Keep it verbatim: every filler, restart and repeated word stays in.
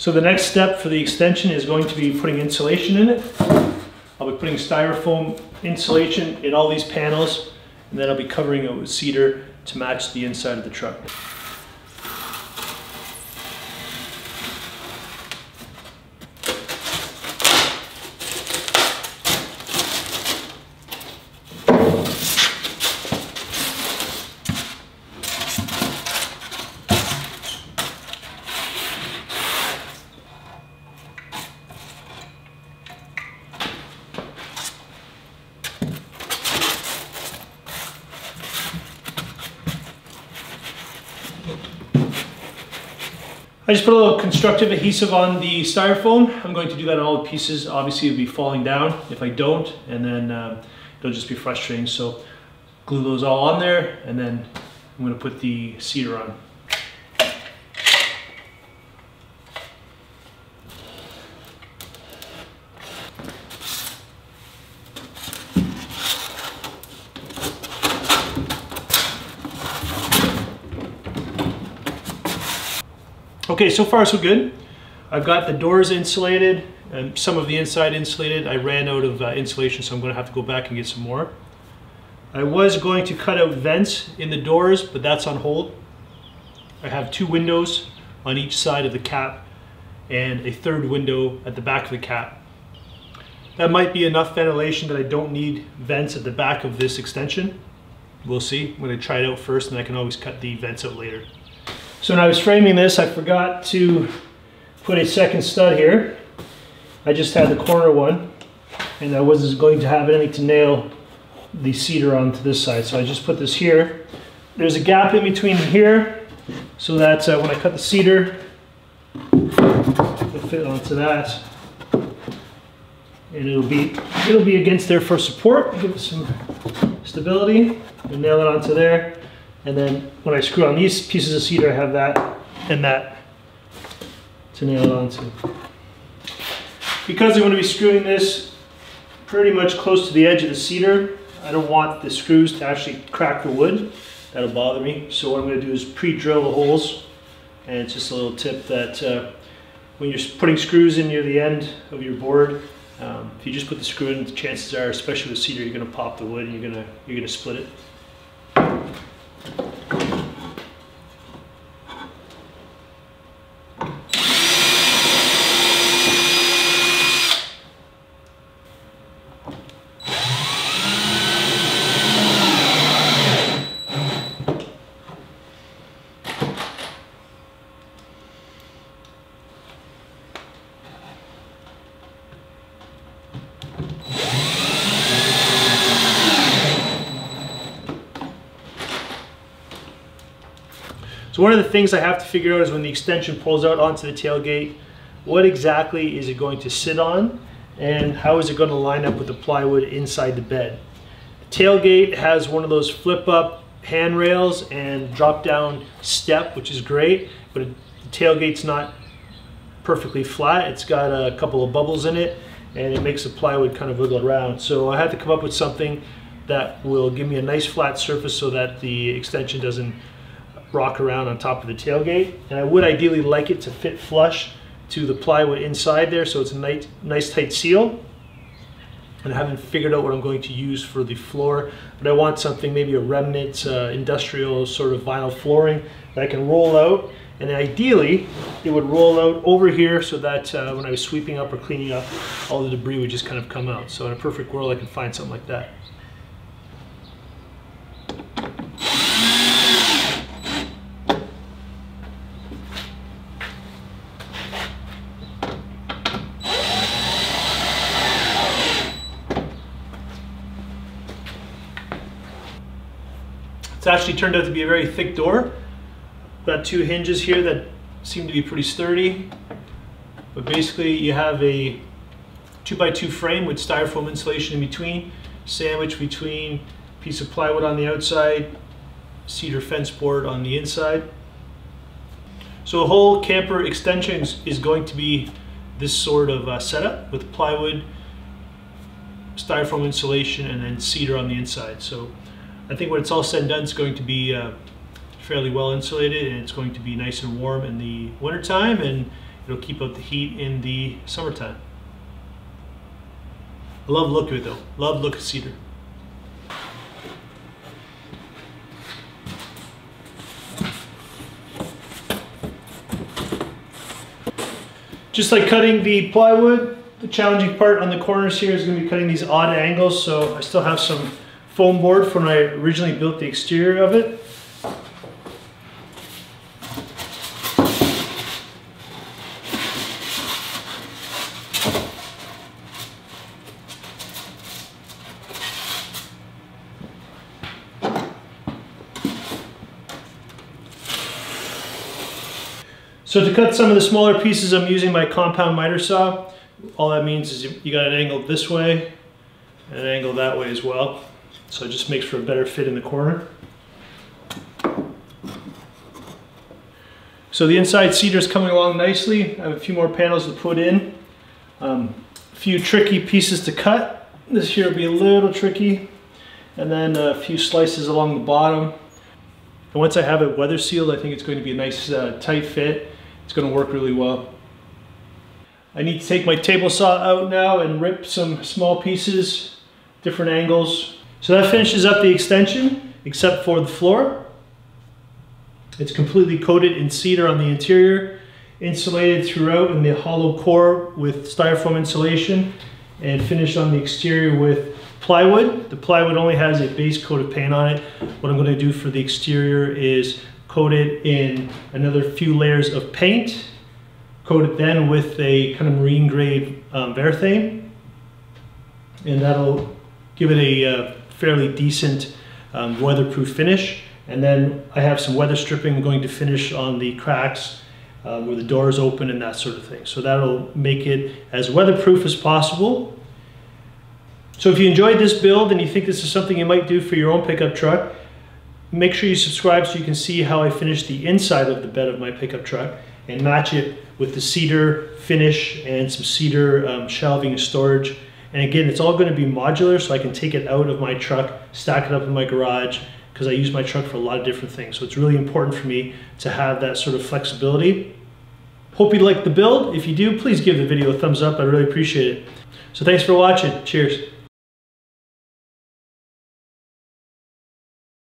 So the next step for the extension is going to be putting insulation in it. I'll be putting styrofoam insulation in all these panels, and then I'll be covering it with cedar to match the inside of the truck. I just put a little constructive adhesive on the styrofoam. I'm going to do that on all the pieces. Obviously it'll be falling down if I don't, and then um, it'll just be frustrating. So glue those all on there, and then I'm gonna put the cedar on. Okay, so far so good. I've got the doors insulated and some of the inside insulated. I ran out of uh, insulation, so I'm going to have to go back and get some more. I was going to cut out vents in the doors, but that's on hold. I have two windows on each side of the cap and a third window at the back of the cap. That might be enough ventilation that I don't need vents at the back of this extension. We'll see. I'm going to try it out first, and I can always cut the vents out later. So when I was framing this, I forgot to put a second stud here. I just had the corner one, and I wasn't going to have anything to nail the cedar onto this side, so I just put this here. There's a gap in between here, so that uh, when I cut the cedar, it'll fit onto that, and it'll be it'll be against there for support, give it some stability, and nail it onto there. And then when I screw on these pieces of cedar, I have that and that to nail it onto. Because I'm going to be screwing this pretty much close to the edge of the cedar, I don't want the screws to actually crack the wood. That'll bother me. So what I'm going to do is pre-drill the holes. And it's just a little tip that uh, when you're putting screws in near the end of your board, um, if you just put the screw in, the chances are, especially with cedar, you're going to pop the wood and you're going to you're going to split it. So one of the things I have to figure out is when the extension pulls out onto the tailgate, what exactly is it going to sit on, and how is it going to line up with the plywood inside the bed. The tailgate has one of those flip-up handrails and drop-down step, which is great, but it, the tailgate's not perfectly flat. It's got a couple of bubbles in it, and it makes the plywood kind of wiggle around. So I had to come up with something that will give me a nice flat surface so that the extension doesn't rock around on top of the tailgate, and I would ideally like it to fit flush to the plywood inside there, so it's a nice, nice tight seal. And I haven't figured out what I'm going to use for the floor, but I want something, maybe a remnant uh, industrial sort of vinyl flooring that I can roll out, and ideally it would roll out over here so that uh, when I was sweeping up or cleaning up, all the debris would just kind of come out. So in a perfect world, I can find something like that. It's actually turned out to be a very thick door. Got two hinges here that seem to be pretty sturdy. But basically you have a two by two frame with styrofoam insulation in between, sandwiched between a piece of plywood on the outside, cedar fence board on the inside. So a whole camper extension is going to be this sort of uh, setup with plywood, styrofoam insulation, and then cedar on the inside. So I think when it's all said and done, it's going to be uh, fairly well insulated, and it's going to be nice and warm in the wintertime, and It'll keep up the heat in the summertime. I love the look of it though. Love the look of cedar. Just like cutting the plywood, the challenging part on the corners here is going to be cutting these odd angles, so I still have some foam board from when I originally built the exterior of it. So to cut some of the smaller pieces, I'm using my compound miter saw. All that means is you got an angle this way and an angle that way as well. So it just makes for a better fit in the corner. So the inside cedar is coming along nicely. I have a few more panels to put in. Um, a few tricky pieces to cut. This here will be a little tricky. And then a few slices along the bottom. And once I have it weather sealed, I think it's going to be a nice uh, tight fit. It's going to work really well. I need to take my table saw out now and rip some small pieces, different angles. So that finishes up the extension, except for the floor. It's completely coated in cedar on the interior, insulated throughout in the hollow core with styrofoam insulation, and finished on the exterior with plywood. The plywood only has a base coat of paint on it. What I'm going to do for the exterior is coat it in another few layers of paint, coat it then with a kind of marine grade um, Varathane, and that'll give it a uh, fairly decent um, weatherproof finish. And then I have some weather stripping I'm going to finish on the cracks uh, where the doors open and that sort of thing. So that'll make it as weatherproof as possible. So if you enjoyed this build and you think this is something you might do for your own pickup truck, make sure you subscribe so you can see how I finish the inside of the bed of my pickup truck and match it with the cedar finish and some cedar um, shelving and storage. And again, it's all going to be modular, so I can take it out of my truck, stack it up in my garage, because I use my truck for a lot of different things. So it's really important for me to have that sort of flexibility. Hope you liked the build. If you do, please give the video a thumbs up. I really appreciate it. So thanks for watching. Cheers.